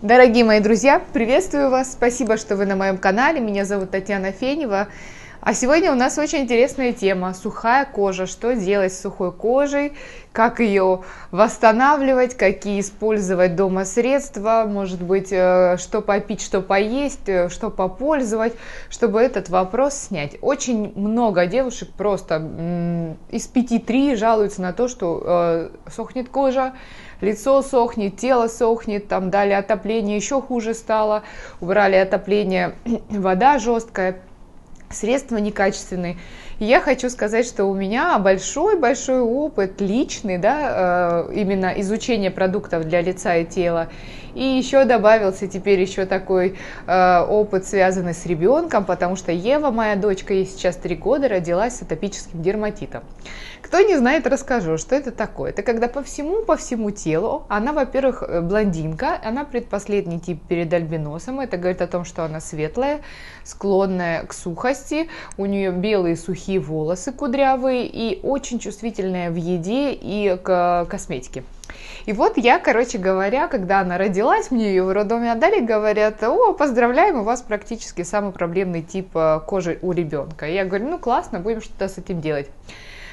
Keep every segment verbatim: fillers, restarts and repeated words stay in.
Дорогие мои друзья, приветствую вас, спасибо, что вы на моем канале, меня зовут Татьяна Фенева, а сегодня у нас очень интересная тема, сухая кожа, что делать с сухой кожей, как ее восстанавливать, какие использовать дома средства, может быть, что попить, что поесть, что попользовать, чтобы этот вопрос снять. Очень много девушек просто из пяти-трёх жалуются на то, что сохнет кожа, лицо сохнет, тело сохнет, там дали отопление, еще хуже стало, убрали отопление, вода жесткая, средства некачественные. И я хочу сказать, что у меня большой-большой опыт личный, да, именно изучение продуктов для лица и тела. И еще добавился теперь еще такой опыт, связанный с ребенком, потому что Ева, моя дочка, ей сейчас три года, родилась с атопическим дерматитом. Кто не знает, расскажу, что это такое. Это когда по всему, по всему телу, она, во-первых, блондинка, она предпоследний тип перед альбиносом, это говорит о том, что она светлая, склонная к сухости, у нее белые сухие волосы кудрявые и очень чувствительная в еде и к косметике. И вот я, короче говоря, когда она родилась, мне ее в роддоме отдали, говорят: о, поздравляем, у вас практически самый проблемный тип кожи у ребенка. И я говорю: ну классно, будем что-то с этим делать.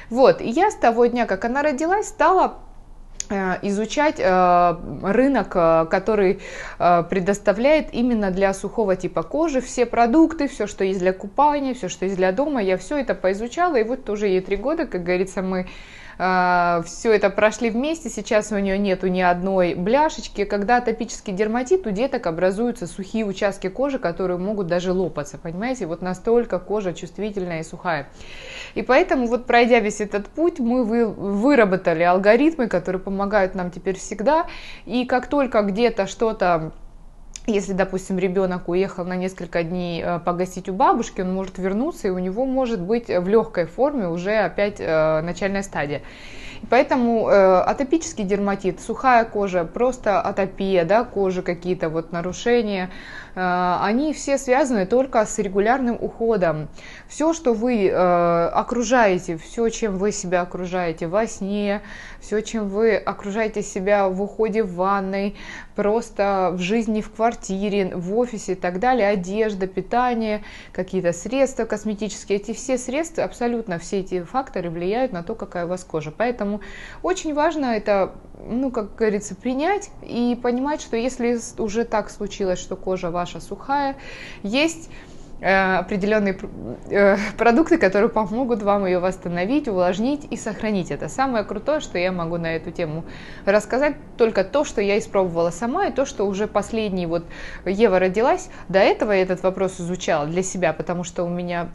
Вот, и я с того дня, как она родилась, стала изучать рынок, который предоставляет именно для сухого типа кожи все продукты, все, что есть для купания, все, что есть для дома. Я все это поизучала, и вот уже ей три года, как говорится, мы все это прошли вместе. Сейчас у нее нету ни одной бляшечки. Когда атопический дерматит, у деток образуются сухие участки кожи, которые могут даже лопаться, понимаете, вот настолько кожа чувствительная и сухая. И поэтому вот, пройдя весь этот путь, мы выработали алгоритмы, которые помогают нам теперь всегда. И как только где-то что-то, если, допустим, ребенок уехал на несколько дней погостить у бабушки, он может вернуться, и у него может быть в легкой форме уже опять начальная стадия. Поэтому атопический дерматит, сухая кожа, просто атопия, да, кожи какие-то вот нарушения, они все связаны только с регулярным уходом. Все, что вы окружаете, все, чем вы себя окружаете во сне, все, чем вы окружаете себя в уходе в ванной, просто в жизни, в квартире, в офисе и так далее, одежда, питание, какие-то средства косметические, эти все средства, абсолютно все эти факторы влияют на то, какая у вас кожа. Поэтому очень важно это, ну, как говорится, принять и понимать, что если уже так случилось, что кожа ваша сухая, есть э, определенные э, продукты, которые помогут вам ее восстановить, увлажнить и сохранить. Это самое крутое, что я могу на эту тему рассказать, только то, что я испробовала сама, и то, что уже последний, вот Ева родилась, до этого я этот вопрос изучала для себя, потому что у меня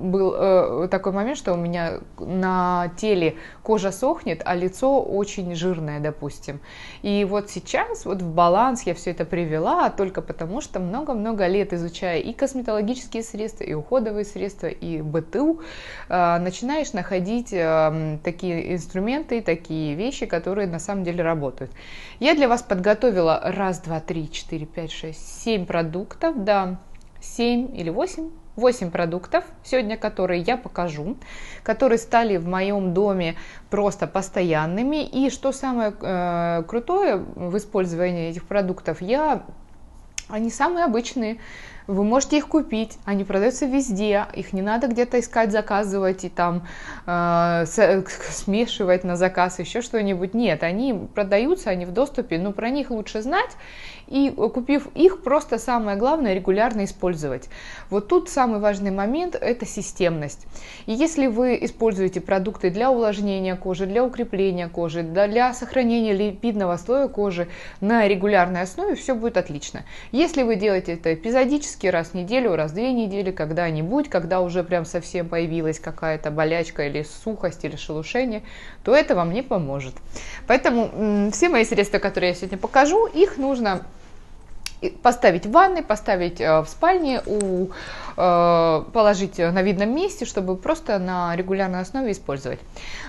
был такой момент, что у меня на теле кожа сохнет, а лицо очень жирное, допустим. И вот сейчас вот в баланс я все это привела только потому, что много-много лет, изучая и косметологические средства, и уходовые средства, и БТУ, начинаешь находить такие инструменты, такие вещи, которые на самом деле работают. Я для вас подготовила раз, два, три, четыре, пять, шесть, семь продуктов, да, семь или восемь. восемь продуктов, сегодня которые я покажу, которые стали в моем доме просто постоянными. И что самое э, крутое в использовании этих продуктов, я, они самые обычные, вы можете их купить, они продаются везде, их не надо где-то искать, заказывать и там э, смешивать на заказ, еще что-нибудь. Нет, они продаются, они в доступе, но про них лучше знать. И, купив их, просто самое главное регулярно использовать. Вот тут самый важный момент – это системность. И если вы используете продукты для увлажнения кожи, для укрепления кожи, для сохранения липидного слоя кожи на регулярной основе, все будет отлично. Если вы делаете это эпизодически, раз в неделю, раз в две недели, когда-нибудь, когда уже прям совсем появилась какая-то болячка или сухость, или шелушение, то это вам не поможет. Поэтому все мои средства, которые я сегодня покажу, их нужно поставить в ванной, поставить в спальне, у, положить на видном месте, чтобы просто на регулярной основе использовать.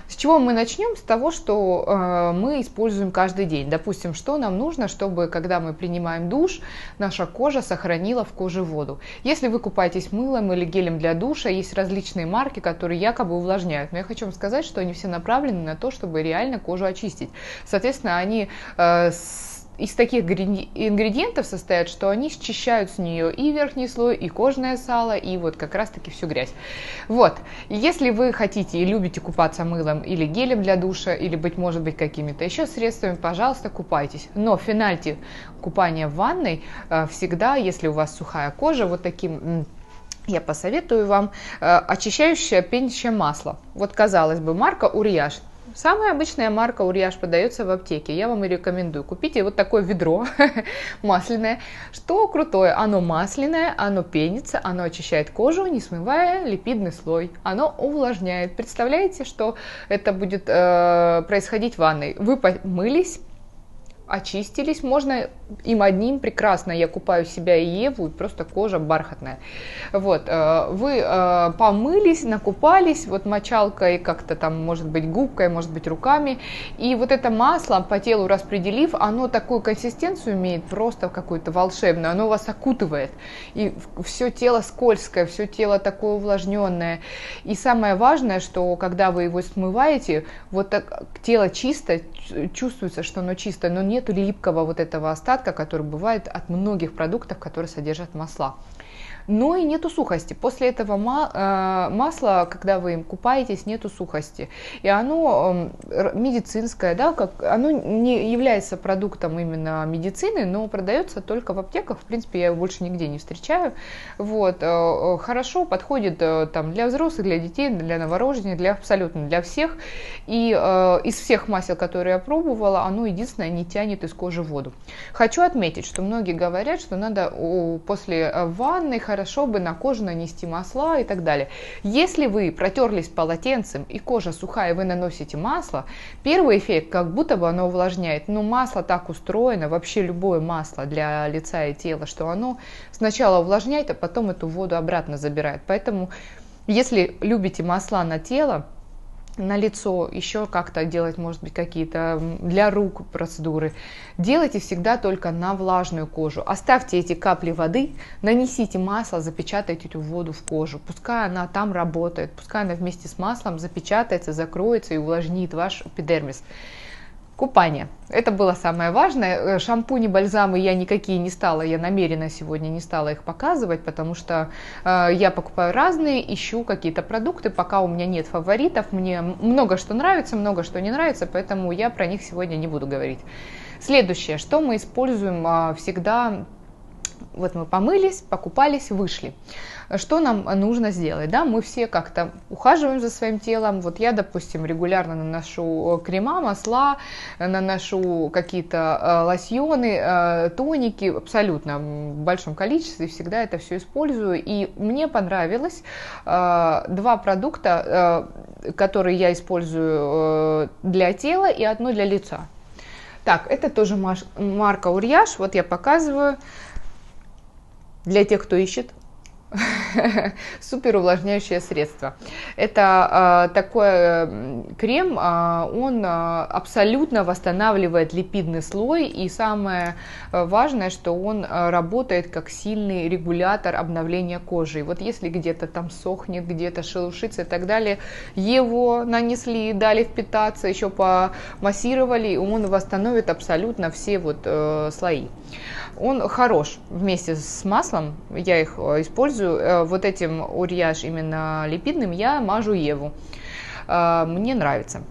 С чего мы начнем? С того, что мы используем каждый день. Допустим, что нам нужно, чтобы, когда мы принимаем душ, наша кожа сохранила в коже воду. Если вы купаетесь мылом или гелем для душа, есть различные марки, которые якобы увлажняют. Но я хочу вам сказать, что они все направлены на то, чтобы реально кожу очистить. Соответственно, они из таких ингредиентов состоят, что они счищают с нее и верхний слой, и кожное сало, и вот как раз-таки всю грязь. Вот, если вы хотите и любите купаться мылом или гелем для душа, или, быть может быть, какими-то еще средствами, пожалуйста, купайтесь. Но финальте купания в ванной всегда, если у вас сухая кожа, вот таким... Я посоветую вам очищающее пенящее масло. Вот, казалось бы, марка Урьяж. Самая обычная марка Урьяж продается в аптеке. Я вам и рекомендую. Купите вот такое ведро масляное. Что крутое? Оно масляное, оно пенится, оно очищает кожу, не смывая липидный слой. Оно увлажняет. Представляете, что это будет э, происходить в ванной? Вы помылись, очистились, можно им одним прекрасно. Я купаю себя и Еву, и просто кожа бархатная. Вот, вы помылись, накупались, вот мочалкой как-то там, может быть, губкой, может быть, руками. И вот это масло, по телу распределив, оно такую консистенцию имеет, просто какую-то волшебную. Оно вас окутывает. И все тело скользкое, все тело такое увлажненное. И самое важное, что когда вы его смываете, вот так тело чисто, чувствуется, что оно чисто, но не нету липкого вот этого остатка, который бывает от многих продуктов, которые содержат масла. Но и нету сухости. После этого масла, когда вы им купаетесь, нету сухости. И оно медицинское, да, как, оно не является продуктом именно медицины, но продается только в аптеках. В принципе, я его больше нигде не встречаю. Вот. Хорошо подходит там для взрослых, для детей, для новорожденных, для абсолютно для всех. И из всех масел, которые я пробовала, оно единственное не тянет из кожи воду. Хочу отметить, что многие говорят, что надо после ванны хорошо бы на кожу нанести масла и так далее. Если вы протерлись полотенцем и кожа сухая, вы наносите масло, первый эффект как будто бы оно увлажняет, но масло так устроено, вообще любое масло для лица и тела, что оно сначала увлажняет, а потом эту воду обратно забирает. Поэтому, если любите масла на тело, на лицо, еще как-то делать, может быть, какие-то для рук процедуры. Делайте всегда только на влажную кожу. Оставьте эти капли воды, нанесите масло, запечатайте эту воду в кожу. Пускай она там работает, пускай она вместе с маслом запечатается, закроется и увлажнит ваш эпидермис. Купание. Это было самое важное. Шампуни, бальзамы я никакие не стала, я намеренно сегодня не стала их показывать, потому что э, я покупаю разные, ищу какие-то продукты, пока у меня нет фаворитов, мне много что нравится, много что не нравится, поэтому я про них сегодня не буду говорить. Следующее, что мы используем э, всегда, вот мы помылись, покупались, вышли. Что нам нужно сделать? Да, мы все как-то ухаживаем за своим телом. Вот я, допустим, регулярно наношу крема, масла, наношу какие-то лосьоны, тоники, абсолютно в большом количестве, всегда это все использую. И мне понравилось два продукта, которые я использую для тела и одно для лица. Так, это тоже марка Урьяж, вот я показываю. Для тех, кто ищет супер увлажняющее средство. Это э, такой э, крем, э, он э, абсолютно восстанавливает липидный слой. И самое важное, что он э, работает как сильный регулятор обновления кожи. И вот если где-то там сохнет, где-то шелушится и так далее, его нанесли, дали впитаться, еще помассировали, и он восстановит абсолютно все вот, э, слои. Он хорош вместе с маслом, я их использую, вот этим Урьяж именно липидным я мажу Еву, мне нравится.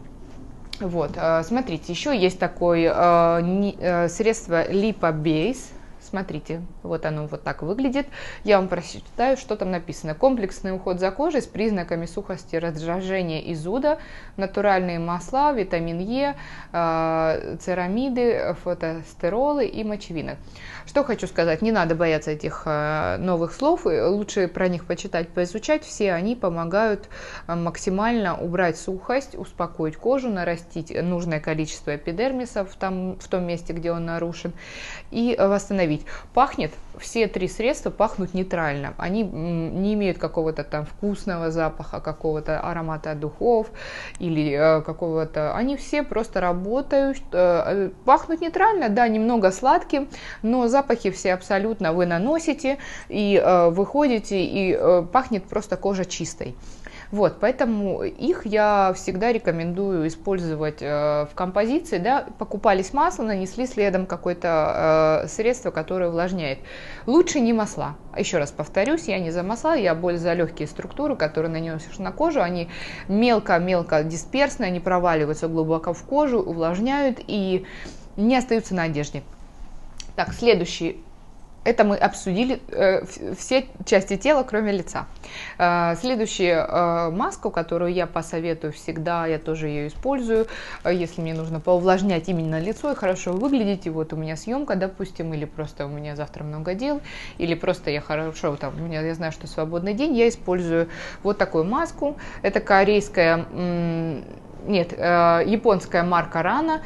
Вот, смотрите, еще есть такое средство Lipobase. Смотрите, вот оно вот так выглядит. Я вам прочитаю, что там написано. Комплексный уход за кожей с признаками сухости, раздражения и зуда, натуральные масла, витамин Е, церамиды, фотостеролы и мочевина. Что хочу сказать, не надо бояться этих новых слов, лучше про них почитать, поизучать. Все они помогают максимально убрать сухость, успокоить кожу, нарастить нужное количество эпидермисов в том, в том месте, где он нарушен, и восстановить. Пахнет, все три средства пахнут нейтрально, они не имеют какого-то там вкусного запаха, какого-то аромата духов или какого-то, они все просто работают, пахнут нейтрально, да, немного сладким, но запахи все абсолютно вы наносите и выходите, и пахнет просто кожа чистой. Вот, поэтому их я всегда рекомендую использовать в композиции, да, покупались масло, нанесли следом какое-то средство, которое увлажняет. Лучше не масла. Еще раз повторюсь, я не за масла, я более за легкие структуры, которые нанесешь на кожу, они мелко-мелко дисперсные, они проваливаются глубоко в кожу, увлажняют и не остаются на одежде. Так, следующий. Это мы обсудили э, все части тела, кроме лица. Э, следующая э, маска, которую я посоветую всегда, я тоже ее использую, э, если мне нужно поувлажнять именно лицо и хорошо выглядеть, и вот у меня съемка, допустим, или просто у меня завтра много дел, или просто я хорошо, там, у меня, я знаю, что свободный день, я использую вот такую маску. Это корейская... Нет, японская марка Рана,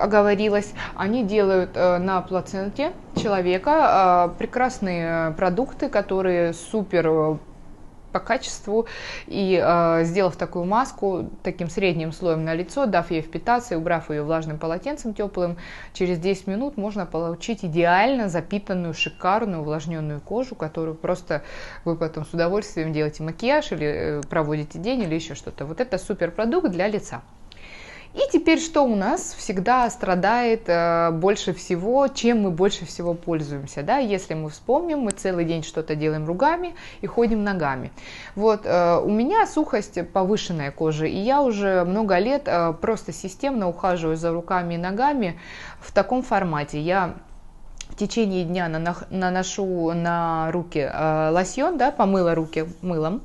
оговорилась, они делают на плаценте человека прекрасные продукты, которые супер по качеству, и сделав такую маску таким средним слоем на лицо, дав ей впитаться и убрав ее влажным полотенцем теплым, через десять минут можно получить идеально запитанную, шикарную, увлажненную кожу, которую просто вы потом с удовольствием делаете макияж или проводите день или еще что-то. Вот это суперпродукт для лица. И теперь что у нас всегда страдает э, больше всего, чем мы больше всего пользуемся, да? Если мы вспомним, мы целый день что-то делаем руками и ходим ногами. Вот э, у меня сухость повышенная кожи, и я уже много лет э, просто системно ухаживаю за руками и ногами в таком формате. Я в течение дня наношу на руки э, лосьон, да, помыла руки мылом.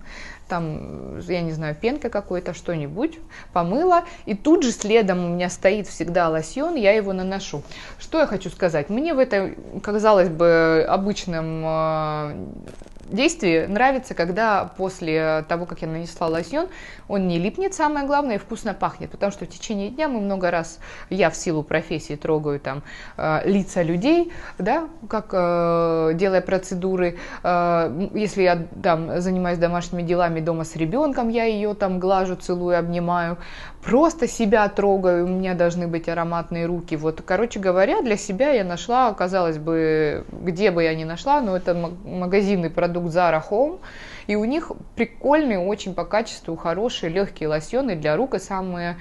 Там, я не знаю, пенка какой-то, что-нибудь, помыла, и тут же следом у меня стоит всегда лосьон, я его наношу. Что я хочу сказать? Мне в этом, казалось бы, обычном действии нравится, когда после того, как я нанесла лосьон, он не липнет, самое главное, и вкусно пахнет, потому что в течение дня мы много раз, я в силу профессии трогаю там э, лица людей, да, как э, делая процедуры, э, если я там занимаюсь домашними делами дома с ребенком, я ее там глажу, целую, обнимаю, просто себя трогаю, у меня должны быть ароматные руки, вот, короче говоря, для себя я нашла, казалось бы, где бы я ни нашла, но это магазинный продукт, продукт Zara Home, и у них прикольные, очень по качеству хорошие легкие лосьоны для рук, и самое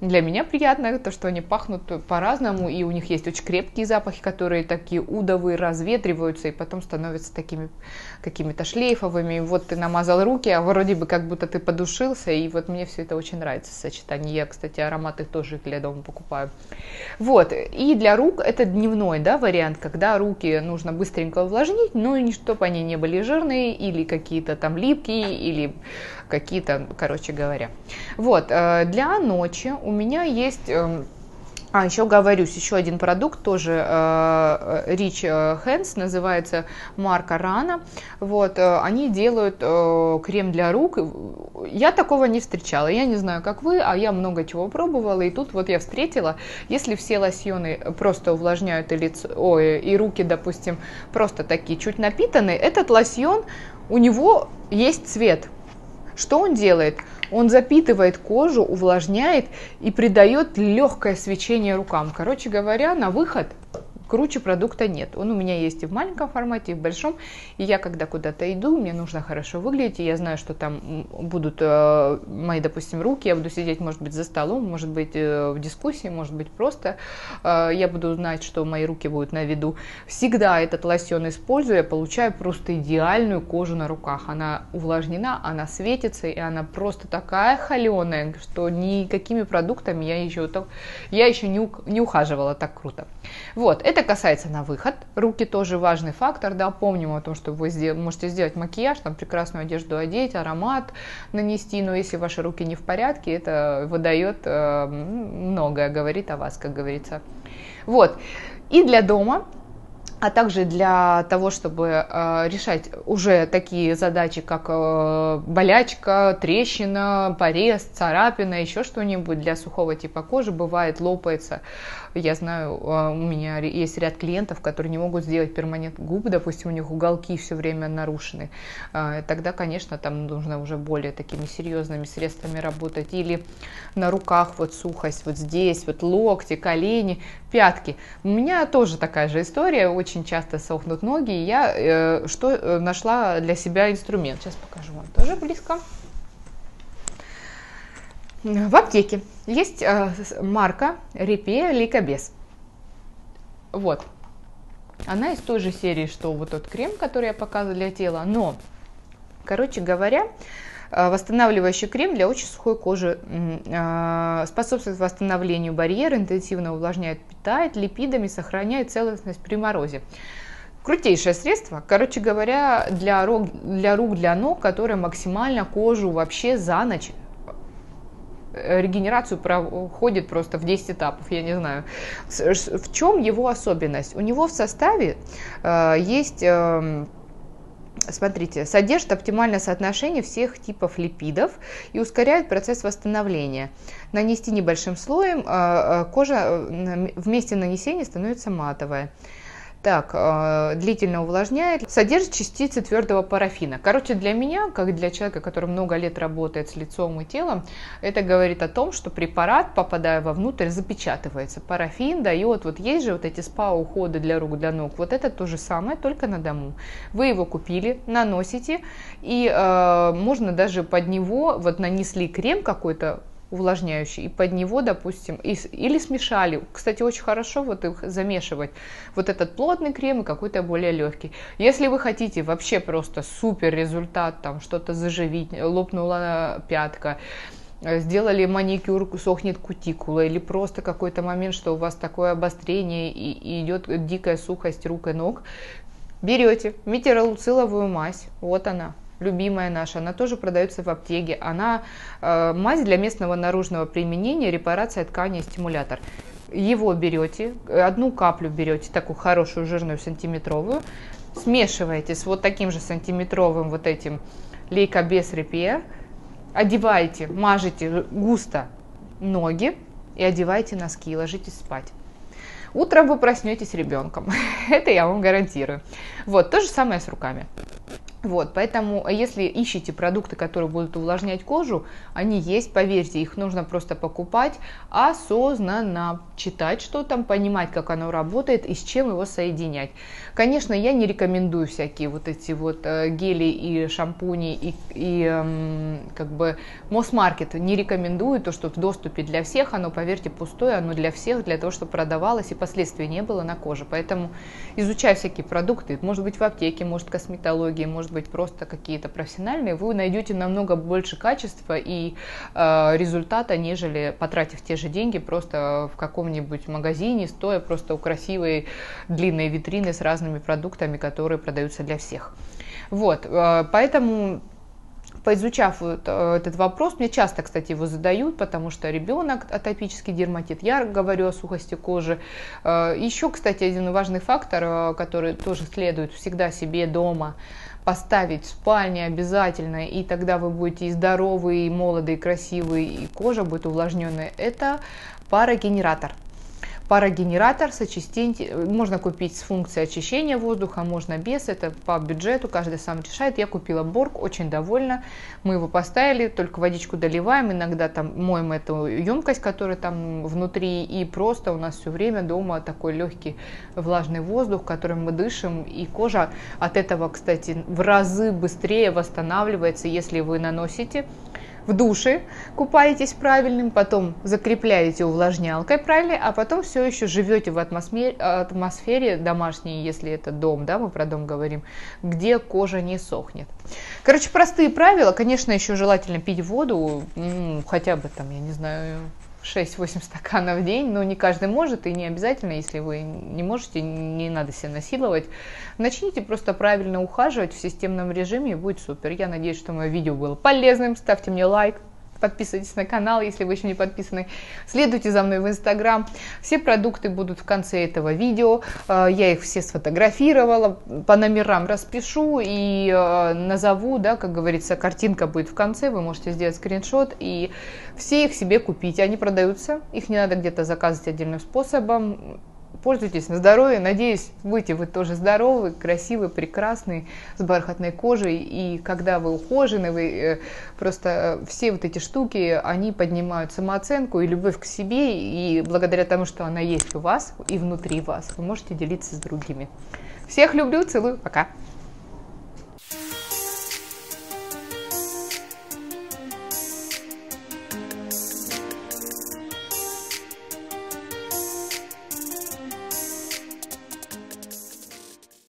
для меня приятное, то что они пахнут по-разному, и у них есть очень крепкие запахи, которые такие удовые, разветриваются и потом становятся такими какими-то шлейфовыми, вот ты намазал руки, а вроде бы как будто ты подушился, и вот мне все это очень нравится, сочетание, я, кстати, ароматы тоже для дома покупаю. Вот, и для рук это дневной, да, вариант, когда руки нужно быстренько увлажнить, ну и чтобы они не были жирные или какие-то там липкие, или какие-то, короче говоря. Вот, для ночи у меня есть... А, еще говорюсь, еще один продукт, тоже э, Rich Hands, называется марка Рана. Вот, э, они делают э, крем для рук. Я такого не встречала, я не знаю, как вы, а я много чего пробовала. И тут вот я встретила, если все лосьоны просто увлажняют и лицо, ой, и руки, допустим, просто такие чуть напитанные, этот лосьон, у него есть цвет. Что он делает? Он запитывает кожу, увлажняет и придает легкое свечение рукам. Короче говоря, на выход круче продукта нет. Он у меня есть и в маленьком формате, и в большом. И я, когда куда-то иду, мне нужно хорошо выглядеть, и я знаю, что там будут э, мои, допустим, руки, я буду сидеть, может быть, за столом, может быть, э, в дискуссии, может быть, просто э, я буду знать, что мои руки будут на виду. Всегда этот лосьон использую, я получаю просто идеальную кожу на руках. Она увлажнена, она светится, и она просто такая холеная, что никакими продуктами я еще, я еще не, не ухаживала так круто. Вот, это касается на выход. Руки тоже важный фактор, да, помним о том, что вы можете сделать макияж, там прекрасную одежду одеть, аромат нанести, но если ваши руки не в порядке, это выдает э, многое, говорит о вас, как говорится. Вот, и для дома, а также для того, чтобы э, решать уже такие задачи, как э, болячка, трещина, порез, царапина, еще что-нибудь для сухого типа кожи, бывает, лопается. Я знаю, э, у меня есть ряд клиентов, которые не могут сделать перманент губ, допустим, у них уголки все время нарушены. Э, тогда, конечно, там нужно уже более такими серьезными средствами работать. Или на руках вот сухость, вот здесь, вот локти, колени, пятки. У меня тоже такая же история, очень часто сохнут ноги, и я э, что, э, нашла для себя инструмент. Сейчас покажу вам тоже близко. В аптеке есть марка Рипи Ликобес. Вот. Она из той же серии, что вот тот крем, который я показывала для тела. Но, короче говоря, восстанавливающий крем для очень сухой кожи, способствует восстановлению барьера, интенсивно увлажняет, питает липидами, сохраняет целостность при морозе. Крутейшее средство, короче говоря, для рук, для рук, для ног, которое максимально кожу вообще за ночь, регенерацию проходит просто в десять этапов, я не знаю. В чем его особенность? У него в составе э, есть, э, смотрите, содержит оптимальное соотношение всех типов липидов и ускоряет процесс восстановления. Нанести небольшим слоем, э, кожа в месте нанесения становится матовая. Так, длительно увлажняет, содержит частицы твердого парафина. Короче, для меня, как для человека, который много лет работает с лицом и телом, это говорит о том, что препарат, попадая вовнутрь, запечатывается. Парафин дает, вот есть же вот эти спа-уходы для рук, для ног, вот это то же самое, только на дому. Вы его купили, наносите, и э, можно даже под него, вот нанесли крем какой-то, увлажняющий, и под него, допустим, или смешали. Кстати, очень хорошо вот их замешивать. Вот этот плотный крем и какой-то более легкий. Если вы хотите вообще просто супер результат, там что-то заживить, лопнула пятка, сделали маникюр, сохнет кутикула, или просто какой-то момент, что у вас такое обострение и, и идет дикая сухость рук и ног, берете метилациловую мазь, вот она. Любимая наша, она тоже продается в аптеке. Она э, мазь для местного наружного применения, репарация ткани и стимулятор. Его берете, одну каплю берете, такую хорошую жирную сантиметровую, смешиваете с вот таким же сантиметровым вот этим Лейкобес Репье, одеваете, мажете густо ноги и одеваете носки и ложитесь спать. Утром вы проснетесь ребенком, это я вам гарантирую. Вот, то же самое с руками. Вот, поэтому, если ищете продукты, которые будут увлажнять кожу, они есть, поверьте, их нужно просто покупать, осознанно читать, что там, понимать, как оно работает и с чем его соединять. Конечно, я не рекомендую всякие вот эти вот гели и шампуни, и, и как бы Мосмаркет не рекомендую, то, что в доступе для всех, оно, поверьте, пустое, оно для всех, для того, чтобы продавалось и последствий не было на коже. Поэтому изучая всякие продукты, может быть в аптеке, может в косметологии, может быть просто какие-то профессиональные, вы найдете намного больше качества и э, результата, нежели потратив те же деньги просто в каком-нибудь магазине, стоя просто у красивой длинной витрины с разными продуктами, которые продаются для всех. Вот, э, поэтому... Поизучав вот этот вопрос, мне часто, кстати, его задают, потому что ребенок, атопический дерматит, я говорю о сухости кожи. Еще, кстати, один важный фактор, который тоже следует всегда себе дома поставить в спальне обязательно, и тогда вы будете и здоровые, и молодые, и красивые, и кожа будет увлажненная, это парогенератор. Парогенератор с очистением, можно купить с функцией очищения воздуха, можно без, это по бюджету, каждый сам решает. Я купила Борг, очень довольна, мы его поставили, только водичку доливаем, иногда там моем эту емкость, которая там внутри, и просто у нас все время дома такой легкий влажный воздух, которым мы дышим, и кожа от этого, кстати, в разы быстрее восстанавливается, если вы наносите. В душе купаетесь правильным, потом закрепляете увлажнялкой правильно, а потом все еще живете в атмосфере, атмосфере домашней, если это дом, да, мы про дом говорим, где кожа не сохнет. Короче, простые правила, конечно, еще желательно пить воду, хотя бы там, я не знаю, шесть-восемь стаканов в день, но не каждый может и не обязательно, если вы не можете, не надо себя насиловать. Начните просто правильно ухаживать в системном режиме и будет супер. Я надеюсь, что мое видео было полезным. Ставьте мне лайк, подписывайтесь на канал, если вы еще не подписаны. Следуйте за мной в Instagram. Все продукты будут в конце этого видео. Я их все сфотографировала, по номерам распишу и назову, да, как говорится, картинка будет в конце. Вы можете сделать скриншот и все их себе купить. Они продаются, их не надо где-то заказывать отдельным способом. Пользуйтесь на здоровье. Надеюсь, будете вы тоже здоровы, красивы, прекрасны, с бархатной кожей. И когда вы ухожены, вы просто все вот эти штуки, они поднимают самооценку и любовь к себе. И благодаря тому, что она есть у вас и внутри вас, вы можете делиться с другими. Всех люблю, целую, пока!